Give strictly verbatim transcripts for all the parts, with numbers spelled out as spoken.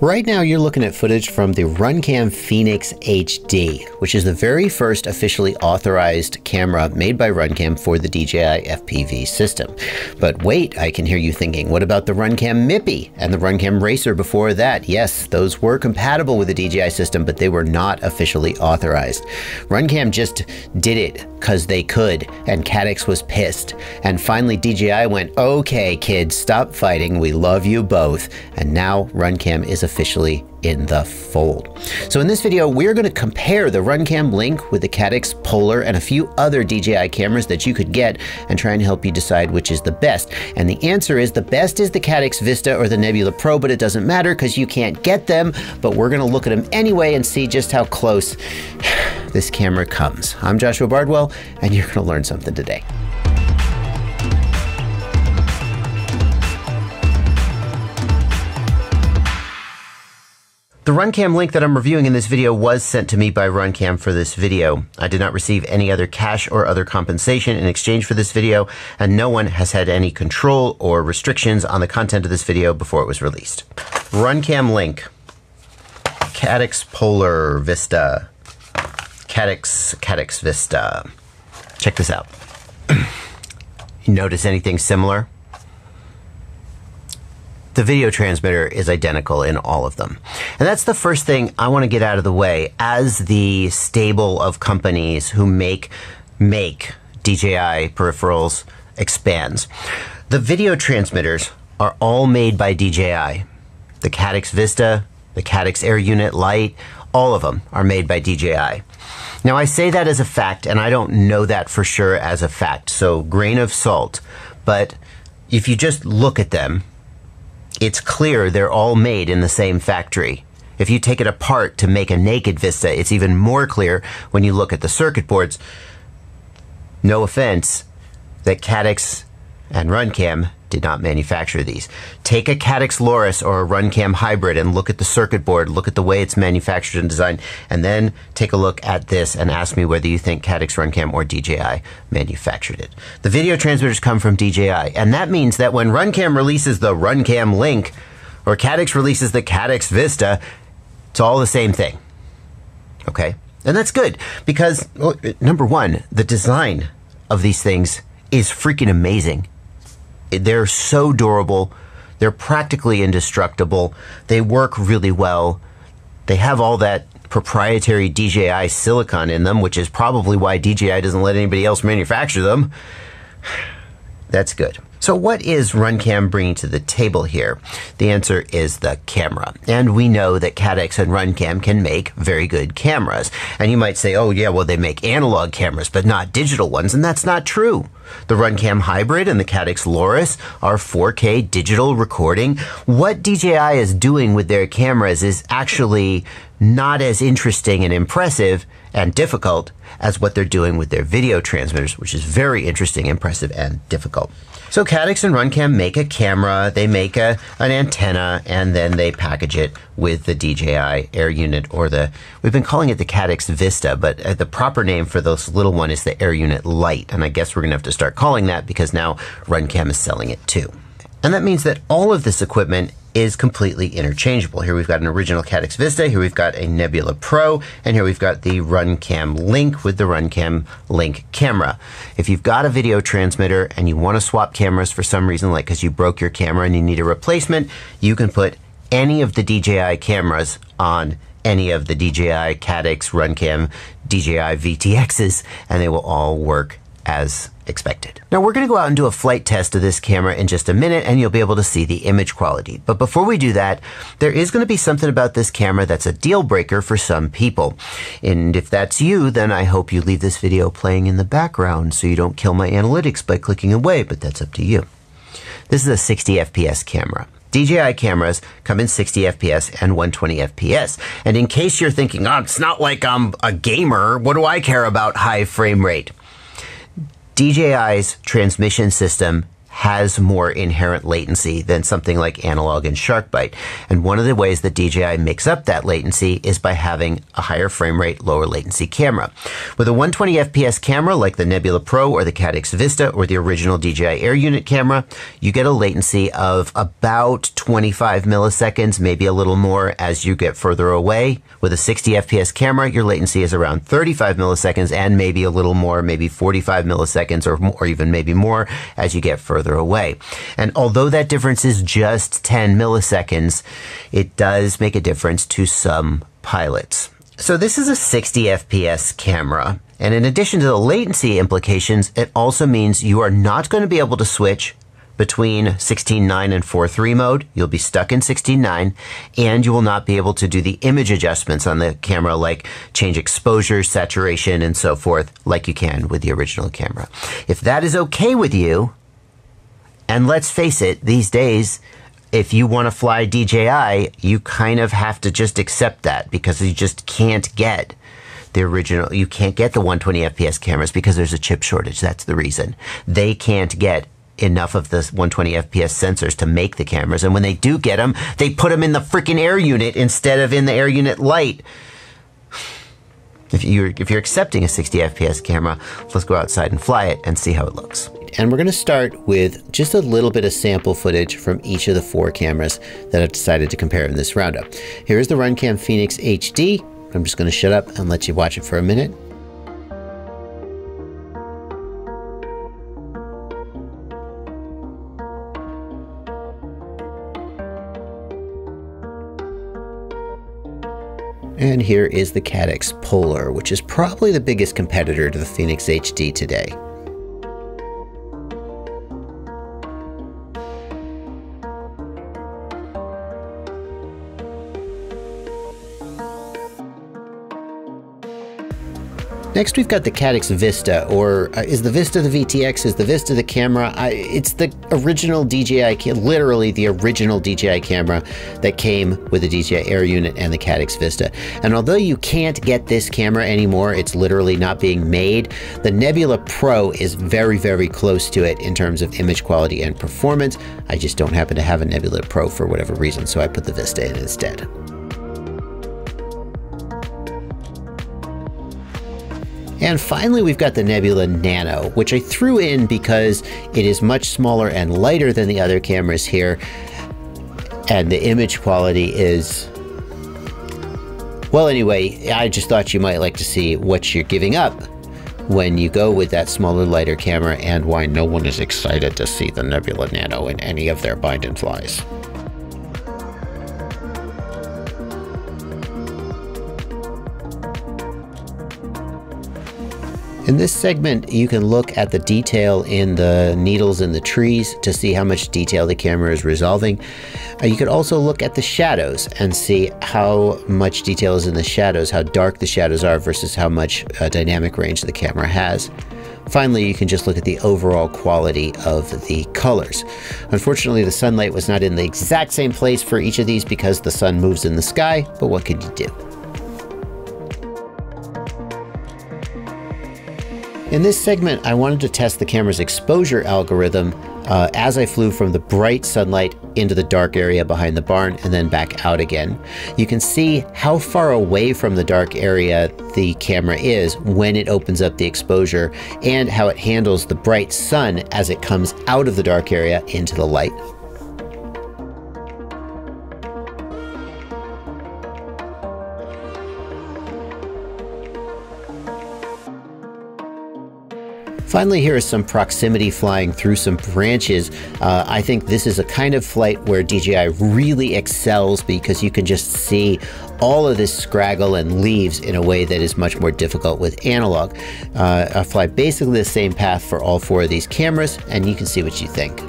Right now you're looking at footage from the Runcam Phoenix H D, which is the very first officially authorized camera made by Runcam for the D J I F P V system. But wait, I can hear you thinking, what about the Runcam MIPI and the Runcam Racer before that? Yes, those were compatible with the D J I system, but they were not officially authorized. Runcam just did it because they could, and Caddx was pissed. And finally D J I went, okay kids, stop fighting, we love you both. And now Runcam is a officially in the fold. So in this video, we're going to compare the RunCam Link with the Caddx Polar and a few other D J I cameras that you could get and try and help you decide which is the best. And the answer is the best is the Caddx Vista or the Nebula Pro, but it doesn't matter because you can't get them, but we're going to look at them anyway and see just how close this camera comes. I'm Joshua Bardwell, and you're going to learn something today. The RunCam Link that I'm reviewing in this video was sent to me by RunCam for this video. I did not receive any other cash or other compensation in exchange for this video, and no one has had any control or restrictions on the content of this video before it was released. RunCam Link, Caddx Polar Vista, Caddx, Caddx Vista. Check this out. You notice anything similar? The video transmitter is identical in all of them. And that's the first thing I want to get out of the way as the stable of companies who make, make D J I peripherals expands. The video transmitters are all made by D J I. The Caddx Vista, the Caddx Air Unit Lite, all of them are made by D J I. Now I say that as a fact, and I don't know that for sure as a fact, so grain of salt. But if you just look at them, it's clear they're all made in the same factory. If you take it apart to make a naked Vista, it's even more clear when you look at the circuit boards. No offense, that Caddx and RunCam did not manufacture these. Take a Caddx Loris or a RunCam Hybrid and look at the circuit board, look at the way it's manufactured and designed, and then take a look at this and ask me whether you think Caddx, RunCam, or D J I manufactured it. The video transmitters come from D J I, and that means that when RunCam releases the RunCam Link or Caddx releases the Caddx Vista, it's all the same thing, okay? And that's good because, well, number one, the design of these things is freaking amazing. They're so durable, they're practically indestructible, they work really well, they have all that proprietary D J I silicon in them, which is probably why D J I doesn't let anybody else manufacture them. That's good. So what is RunCam bringing to the table here? The answer is the camera. And we know that Caddx and RunCam can make very good cameras. And you might say, oh yeah, well they make analog cameras, but not digital ones, and that's not true. The RunCam Hybrid and the Caddx Loris are four K digital recording. What D J I is doing with their cameras is actually not as interesting and impressive and difficult as what they're doing with their video transmitters, which is very interesting, impressive, and difficult. So Caddx and RunCam make a camera, they make a, an antenna, and then they package it with the D J I Air Unit, or the, we've been calling it the Caddx Vista, but uh, the proper name for this little one is the Air Unit Lite, and I guess we're gonna have to start calling that because now RunCam is selling it too. And that means that all of this equipment is completely interchangeable. Here we've got an original Caddx Vista, here we've got a Nebula Pro, and here we've got the RunCam Link with the RunCam Link camera. If you've got a video transmitter and you want to swap cameras for some reason, like because you broke your camera and you need a replacement, you can put any of the D J I cameras on any of the D J I, Caddx, RunCam, D J I V T Xs, and they will all work as expected. Now we're going to go out and do a flight test of this camera in just a minute, and you'll be able to see the image quality. But before we do that, there is going to be something about this camera that's a deal breaker for some people. And if that's you, then I hope you leave this video playing in the background so you don't kill my analytics by clicking away, but that's up to you. This is a sixty F P S camera. D J I cameras come in sixty F P S and one twenty F P S. And in case you're thinking, oh, it's not like I'm a gamer, what do I care about high frame rate? D J I's transmission system has more inherent latency than something like analog and SharkBite. And one of the ways that D J I makes up that latency is by having a higher frame rate, lower latency camera. With a one twenty F P S camera like the Nebula Pro or the Caddx Vista or the original D J I Air unit camera, you get a latency of about twenty-five milliseconds, maybe a little more as you get further away. With a sixty F P S camera, your latency is around thirty-five milliseconds and maybe a little more, maybe forty-five milliseconds or more, or even maybe more as you get further away. And although that difference is just ten milliseconds, it does make a difference to some pilots. So this is a sixty F P S camera. And in addition to the latency implications, it also means you are not going to be able to switch between sixteen nine and four three mode. You'll be stuck in sixteen nine, and you will not be able to do the image adjustments on the camera, like change exposure, saturation, and so forth, like you can with the original camera. If that is okay with you, and let's face it, these days, if you want to fly D J I, you kind of have to just accept that, because you just can't get the original, you can't get the one twenty F P S cameras because there's a chip shortage. That's the reason. They can't get enough of the one twenty F P S sensors to make the cameras. And when they do get them, they put them in the freaking Air unit instead of in the Air unit Lite. If you're, if you're accepting a sixty F P S camera, let's go outside and fly it and see how it looks. And we're going to start with just a little bit of sample footage from each of the four cameras that I've decided to compare in this roundup. Here is the Runcam Phoenix H D. I'm just going to shut up and let you watch it for a minute. And here is the Caddx Polar, which is probably the biggest competitor to the Phoenix H D today. Next, we've got the Caddx Vista, or uh, is the Vista the V T X? Is the Vista the camera? I, it's the original D J I, literally the original D J I camera that came with the D J I Air unit and the Caddx Vista. And although you can't get this camera anymore, it's literally not being made, the Nebula Pro is very, very close to it in terms of image quality and performance. I just don't happen to have a Nebula Pro for whatever reason, so I put the Vista in instead. And finally, we've got the Nebula Nano, which I threw in because it is much smaller and lighter than the other cameras here. And the image quality is... well, anyway, I just thought you might like to see what you're giving up when you go with that smaller, lighter camera, and why no one is excited to see the Nebula Nano in any of their bind and flies. In this segment, you can look at the detail in the needles and the trees to see how much detail the camera is resolving. Uh, you could also look at the shadows and see how much detail is in the shadows, how dark the shadows are versus how much uh, dynamic range the camera has. Finally, you can just look at the overall quality of the colors. Unfortunately, the sunlight was not in the exact same place for each of these because the sun moves in the sky, but what could you do? In this segment, I wanted to test the camera's exposure algorithm uh, as I flew from the bright sunlight into the dark area behind the barn and then back out again. You can see how far away from the dark area the camera is when it opens up the exposure and how it handles the bright sun as it comes out of the dark area into the light. Finally, here is some proximity flying through some branches. Uh, I think this is a kind of flight where D J I really excels because you can just see all of this scraggle and leaves in a way that is much more difficult with analog. Uh, I fly basically the same path for all four of these cameras, and you can see what you think.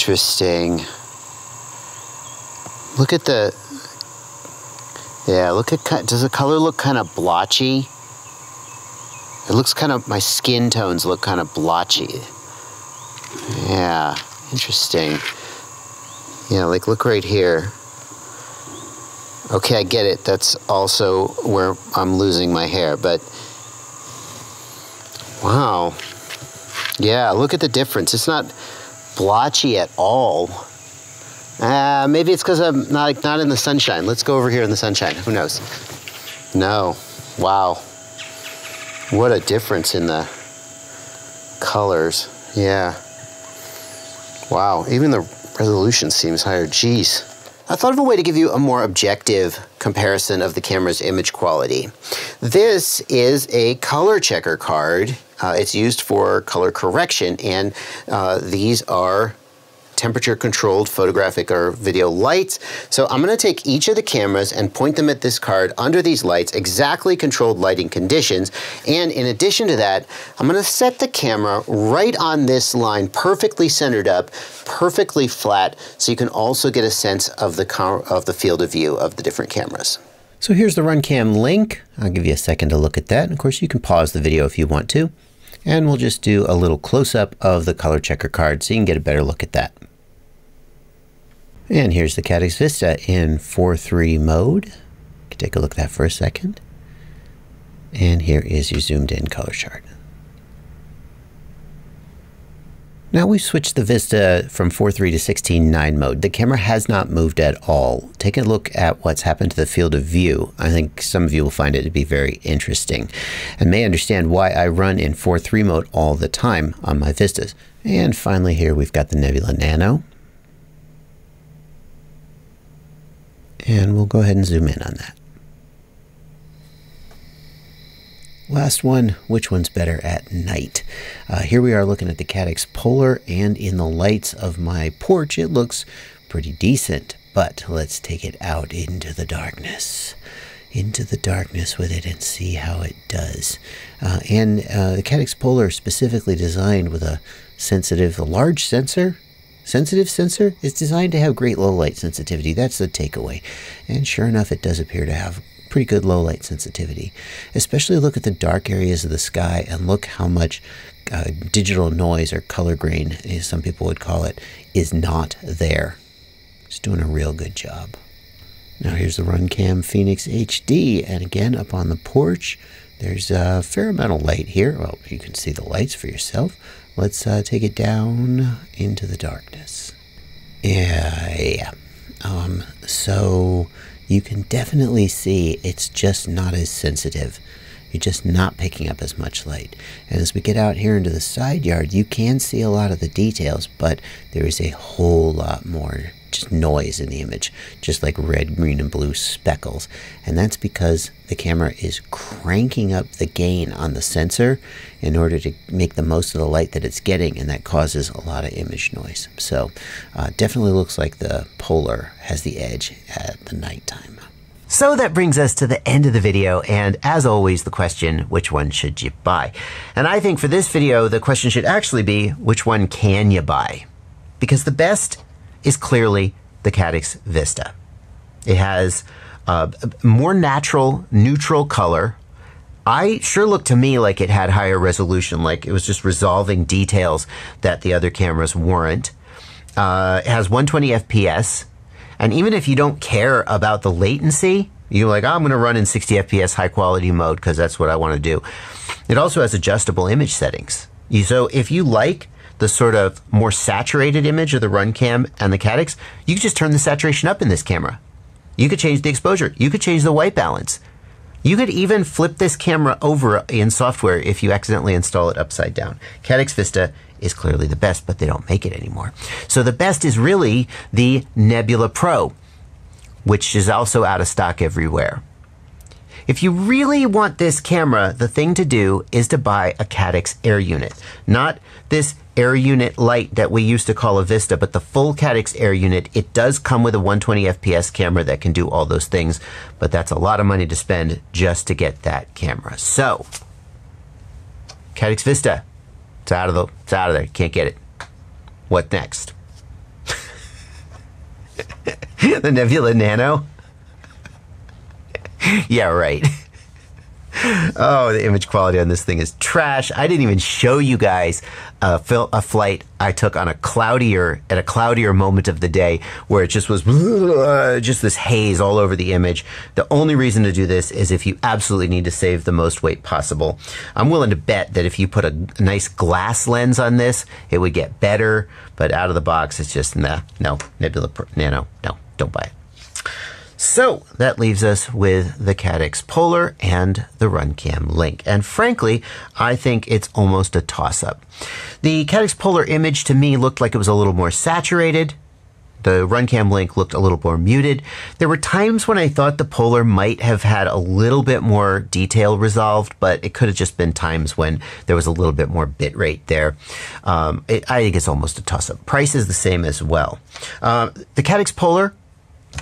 interesting. Look at the, yeah, look at, does the color look kind of blotchy? It looks kind of, my skin tones look kind of blotchy. Yeah, interesting. Yeah, like look right here. Okay, I get it. That's also where I'm losing my hair, but wow. Yeah, look at the difference. It's not blotchy at all. Uh, maybe it's because I'm not, not in the sunshine. Let's go over here in the sunshine. Who knows? No. Wow. What a difference in the colors. Yeah. Wow. Even the resolution seems higher. Jeez. I thought of a way to give you a more objective comparison of the camera's image quality. This is a color checker card. Uh, it's used for color correction, and uh, these are temperature controlled photographic or video lights. So I'm gonna take each of the cameras and point them at this card under these lights, exactly controlled lighting conditions. And in addition to that, I'm gonna set the camera right on this line, perfectly centered up, perfectly flat, so you can also get a sense of the, of the field of view of the different cameras. So here's the RunCam Link. I'll give you a second to look at that. And of course you can pause the video if you want to. And we'll just do a little close up of the color checker card so you can get a better look at that. And here's the Caddx Vista in four three mode. You can take a look at that for a second. And here is your zoomed in color chart. Now we've switched the Vista from four three to sixteen nine mode. The camera has not moved at all. Take a look at what's happened to the field of view. I think some of you will find it to be very interesting and may understand why I run in four three mode all the time on my Vistas. And finally here we've got the Nebula Nano. And we'll go ahead and zoom in on that. Last one, which one's better at night? Uh, here we are looking at the Caddx Polar, and in the lights of my porch, it looks pretty decent, but let's take it out into the darkness. Into the darkness with it and see how it does. Uh, and uh, the Caddx Polar is specifically designed with a sensitive, a large sensor. Sensitive sensor is designed to have great low light sensitivity. That's the takeaway. And sure enough, it does appear to have pretty good low light sensitivity. Especially look at the dark areas of the sky and look how much uh, digital noise or color grain, as some people would call it, is not there. It's doing a real good job. Now here's the Runcam Phoenix H D, and again up on the porch, there's a fair amount of light here. Well, you can see the lights for yourself. Let's uh, take it down into the darkness. Yeah, yeah. Um, so you can definitely see it's just not as sensitive. You're just not picking up as much light. And as we get out here into the side yard, you can see a lot of the details, but there is a whole lot more just noise in the image, just like red, green, and blue speckles. And that's because the camera is cranking up the gain on the sensor in order to make the most of the light that it's getting, and that causes a lot of image noise. So uh, definitely looks like the Polar has the edge at the nighttime. So that brings us to the end of the video, and as always, the question, which one should you buy? And I think for this video, the question should actually be, which one can you buy? Because the best is clearly the Caddx Vista. It has uh, more natural, neutral color. I sure looked to me like it had higher resolution, like it was just resolving details that the other cameras weren't. Uh, it has one twenty F P S, and even if you don't care about the latency, you're like, oh, I'm gonna run in sixty F P S high quality mode because that's what I wanna do. It also has adjustable image settings. So if you like the sort of more saturated image of the RunCam and the Caddx, you could just turn the saturation up in this camera. You could change the exposure. You could change the white balance. You could even flip this camera over in software if you accidentally install it upside down. Caddx Vista is clearly the best, but they don't make it anymore. So the best is really the Nebula Pro, which is also out of stock everywhere. If you really want this camera, the thing to do is to buy a Caddx Air Unit. Not this Air Unit Lite that we used to call a Vista, but the full Caddx Air Unit. It does come with a one twenty F P S camera that can do all those things, but that's a lot of money to spend just to get that camera. So, Caddx Vista, it's out of the, it's out of there, you can't get it. What next? The Nebula Nano? Yeah, right. Oh, the image quality on this thing is trash. I didn't even show you guys a, fil a flight I took on a cloudier, at a cloudier moment of the day where it just was uh, just this haze all over the image. The only reason to do this is if you absolutely need to save the most weight possible. I'm willing to bet that if you put a nice glass lens on this, it would get better, but out of the box, it's just, nah, no, Nebula Pro, Nano, no, don't buy it. So that leaves us with the Caddx Polar and the RunCam Link. And frankly, I think it's almost a toss-up. The Caddx Polar image to me looked like it was a little more saturated. The RunCam Link looked a little more muted. There were times when I thought the Polar might have had a little bit more detail resolved, but it could have just been times when there was a little bit more bit rate there. Um, it, I think it's almost a toss-up. Price is the same as well. Um, the Caddx Polar,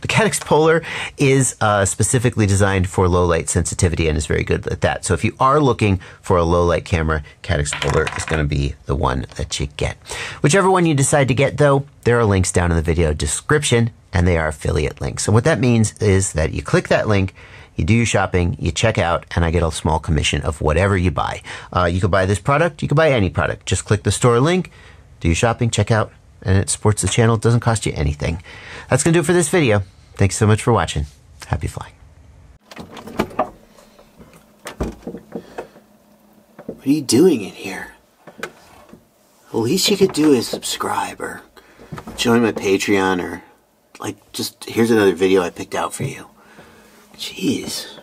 The Caddx Polar is uh, specifically designed for low light sensitivity and is very good at that. So if you are looking for a low light camera, Caddx Polar is going to be the one that you get. Whichever one you decide to get though, there are links down in the video description and they are affiliate links. So what that means is that you click that link, you do your shopping, you check out, and I get a small commission of whatever you buy. Uh, you could buy this product, you could buy any product. Just click the store link, do your shopping, check out, and it supports the channel. It doesn't cost you anything. That's going to do it for this video. Thanks so much for watching. Happy flying. What are you doing in here? The least you could do is subscribe or join my Patreon or, like, just here's another video I picked out for you. Jeez.